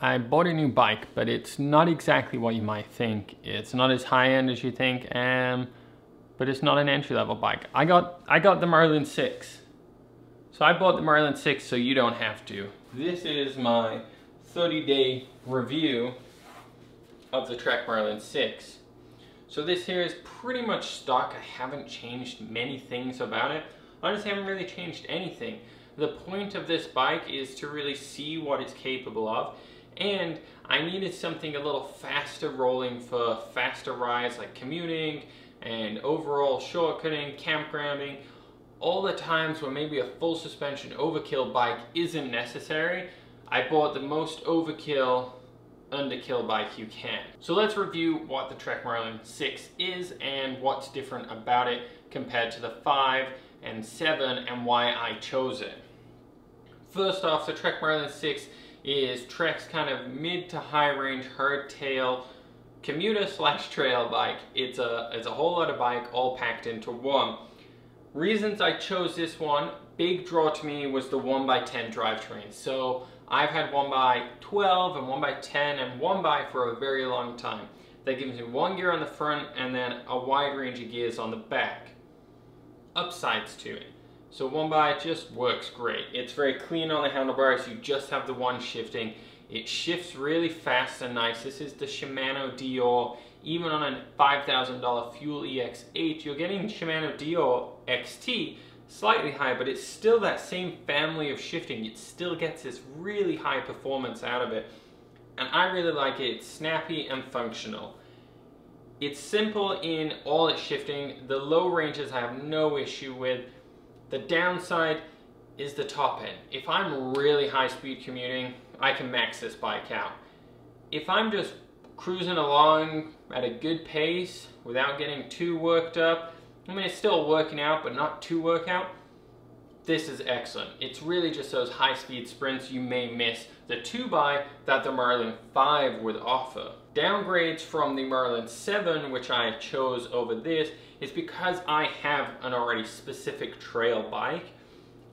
I bought a new bike, but it's not exactly what you might think. It's not as high-end as you think, but it's not an entry-level bike. I got the Marlin 6. So I bought the Marlin 6 so you don't have to. This is my 30-day review of the Trek Marlin 6. So this here is pretty much stock. I haven't changed many things about it. Honestly, I haven't really changed anything. The point of this bike is to really see what it's capable of, and I needed something a little faster rolling for faster rides like commuting and overall shortcutting, campgrounding, all the times where maybe a full suspension overkill bike isn't necessary. I bought the most overkill, underkill bike you can. So let's review what the Trek Marlin 6 is and what's different about it compared to the 5 and 7 and why I chose it. First off, the Trek Marlin 6 is Trek's kind of mid to high range hardtail commuter slash trail bike. It's a whole lot of bike all packed into one. Reasons I chose this one, big draw to me was the 1x10 drivetrain. So I've had 1x12 and 1x10 and 1x for a very long time. That gives me one gear on the front and then a wide range of gears on the back. Upsides to it. So 1x just works great. It's very clean on the handlebars. You just have the one shifting. It shifts really fast and nice. This is the Shimano Deore. Even on a $5,000 Fuel EX8, you're getting Shimano Deore XT, slightly higher, but it's still that same family of shifting. It still gets this really high performance out of it. And I really like it. It's snappy and functional. It's simple in all its shifting. The low ranges I have no issue with. The downside is the top end. If I'm really high speed commuting, I can max this bike out. If I'm just cruising along at a good pace without getting too worked up, I mean, it's still working out, but not too workout, this is excellent. It's really just those high speed sprints you may miss the 2x that the Marlin 5 would offer. Downgrades from the Marlin 7, which I chose over this, is because I have an already specific trail bike.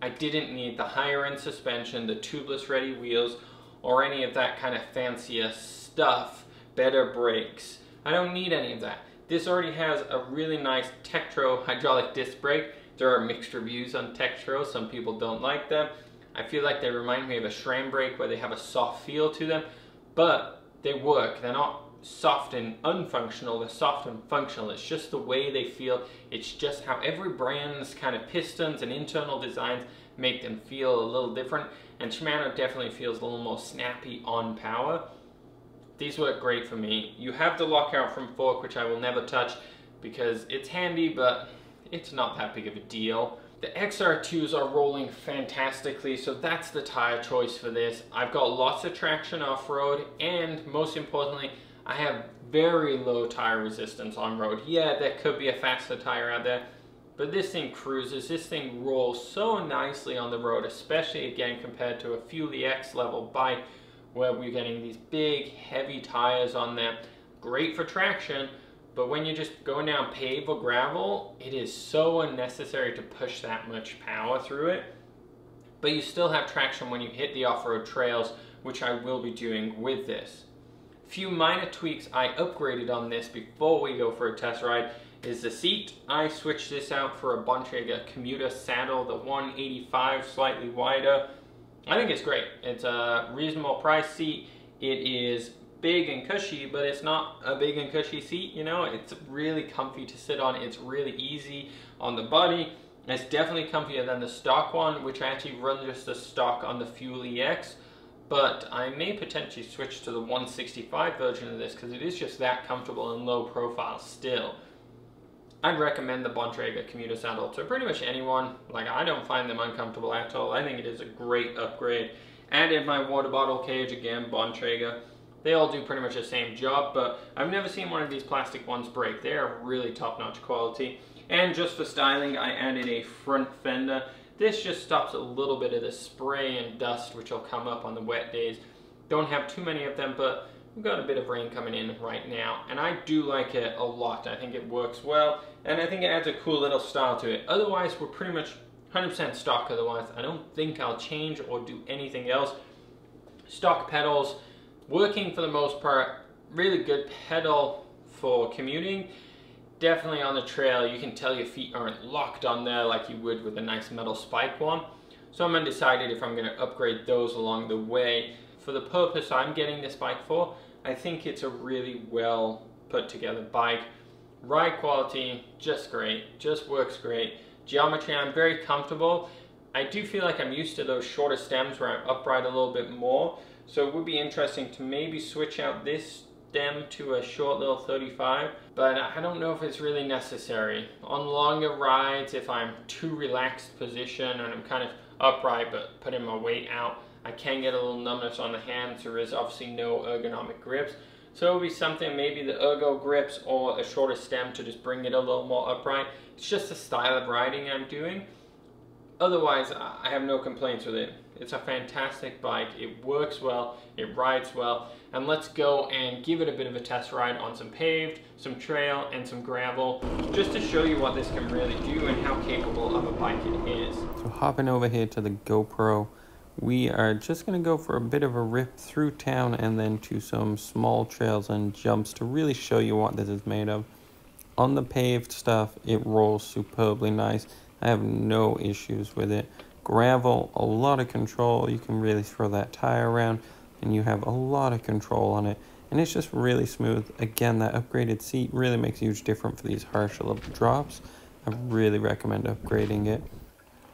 I didn't need the higher end suspension, the tubeless ready wheels, or any of that kind of fancier stuff, better brakes. I don't need any of that. This already has a really nice Tektro hydraulic disc brake. There are mixed reviews on Tektro. Some people don't like them. I feel like they remind me of a SRAM brake where they have a soft feel to them, but they work. They're not soft and unfunctional. They're soft and functional. It's just the way they feel. It's just how every brand's kind of pistons and internal designs make them feel a little different. And Shimano definitely feels a little more snappy on power. These work great for me. You have the lockout from fork, which I will never touch because it's handy, but it's not that big of a deal. The XR2s are rolling fantastically, so that's the tire choice for this. I've got lots of traction off-road, and most importantly, I have very low tire resistance on-road. Yeah, there could be a faster tire out there, but this thing cruises. This thing rolls so nicely on the road, especially again compared to a Fuel EX level bike, where we're getting these big, heavy tires on there. Great for traction, but when you're just going down pave or gravel, it is so unnecessary to push that much power through it. But you still have traction when you hit the off-road trails, which I will be doing with this. Few minor tweaks I upgraded on this before we go for a test ride is the seat. I switched this out for a Bontrager Commuter saddle, the 185, slightly wider. I think it's great. It's a reasonable price seat. It is big and cushy, but it's not a big and cushy seat, you know? It's really comfy to sit on. It's really easy on the body. It's definitely comfier than the stock one, which I actually run just the stock on the Fuel EX, but I may potentially switch to the 165 version of this because it is just that comfortable and low profile still. I'd recommend the Bontrager Commuter saddle to pretty much anyone. Like, I don't find them uncomfortable at all. I think it is a great upgrade. Added my water bottle cage, again, Bontrager. They all do pretty much the same job, but I've never seen one of these plastic ones break. They are really top-notch quality. And just for styling, I added a front fender. This just stops a little bit of the spray and dust, which will come up on the wet days. Don't have too many of them, but we've got a bit of rain coming in right now, and I do like it a lot. I think it works well, and I think it adds a cool little style to it. Otherwise, we're pretty much 100% stock otherwise. I don't think I'll change or do anything else. Stock pedals, working for the most part. Really good pedal for commuting. Definitely on the trail, you can tell your feet aren't locked on there like you would with a nice metal spike one. So I'm undecided if I'm going to upgrade those along the way. For the purpose I'm getting this bike for, I think it's a really well put together bike. Ride quality, just great, just works great. Geometry, I'm very comfortable. I do feel like I'm used to those shorter stems where I'm upright a little bit more. So it would be interesting to maybe switch out this stem to a short little 35, but I don't know if it's really necessary. On longer rides, if I'm too relaxed position and I'm kind of upright but putting my weight out, I can get a little numbness on the hands. There is obviously no ergonomic grips. So it'll be something, maybe the ergo grips or a shorter stem to just bring it a little more upright. It's just the style of riding I'm doing. Otherwise, I have no complaints with it. It's a fantastic bike. It works well, it rides well, and let's go and give it a bit of a test ride on some paved, some trail, and some gravel, just to show you what this can really do and how capable of a bike it is. So hopping over here to the GoPro, we are just gonna go for a bit of a rip through town and then to some small trails and jumps to really show you what this is made of. On the paved stuff, it rolls superbly nice. I have no issues with it. Gravel, a lot of control. You can really throw that tire around and you have a lot of control on it. And it's just really smooth. Again, that upgraded seat really makes a huge difference for these harsher drops. I really recommend upgrading it.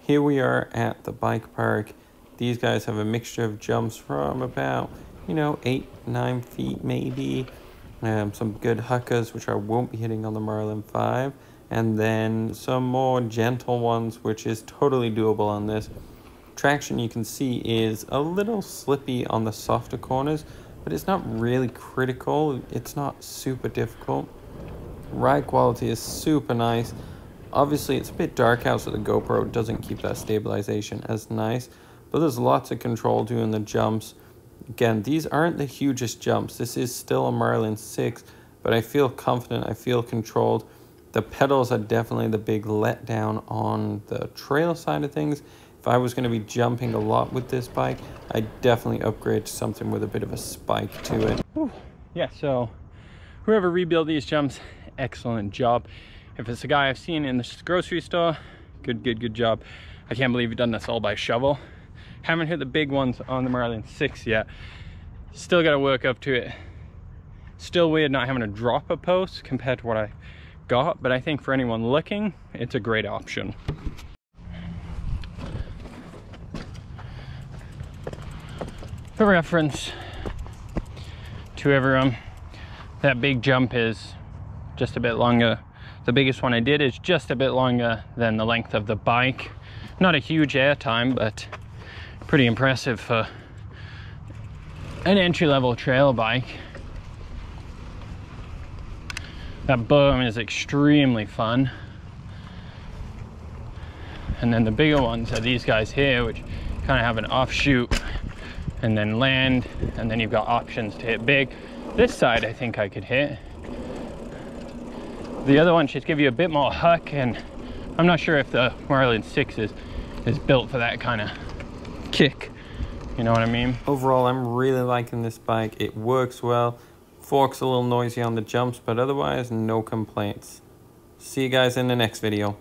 Here we are at the bike park. These guys have a mixture of jumps from about, 8-9 feet maybe. Some good huckers, which I won't be hitting on the Marlin 5. And then some more gentle ones, which is totally doable on this. Traction, you can see, is a little slippy on the softer corners, but it's not really critical. It's not super difficult. Ride quality is super nice. Obviously, it's a bit dark out, so the GoPro doesn't keep that stabilization as nice. But there's lots of control doing the jumps. Again, these aren't the hugest jumps. This is still a Marlin 6, but I feel confident, I feel controlled. The pedals are definitely the big letdown on the trail side of things. If I was gonna be jumping a lot with this bike, I'd definitely upgrade to something with a bit of a spike to it. Ooh, yeah, so whoever rebuilt these jumps, excellent job. If it's a guy I've seen in the grocery store, good job. I can't believe you've done this all by shovel. Haven't hit the big ones on the Marlin 6 yet. Still got to work up to it. Still weird not having to drop a post compared to what I got, but I think for anyone looking, it's a great option. For reference to everyone, that big jump is just a bit longer. The biggest one I did is just a bit longer than the length of the bike. Not a huge air time, but pretty impressive for an entry-level trail bike. That berm is extremely fun. And then the bigger ones are these guys here, which kind of have an offshoot and then land, and then you've got options to hit big. This side I think I could hit. The other one should give you a bit more huck, and I'm not sure if the Marlin 6 is built for that kind of kick, you know what I mean? Overall, I'm really liking this bike. It works well. Fork's a little noisy on the jumps, but otherwise, no complaints. See you guys in the next video.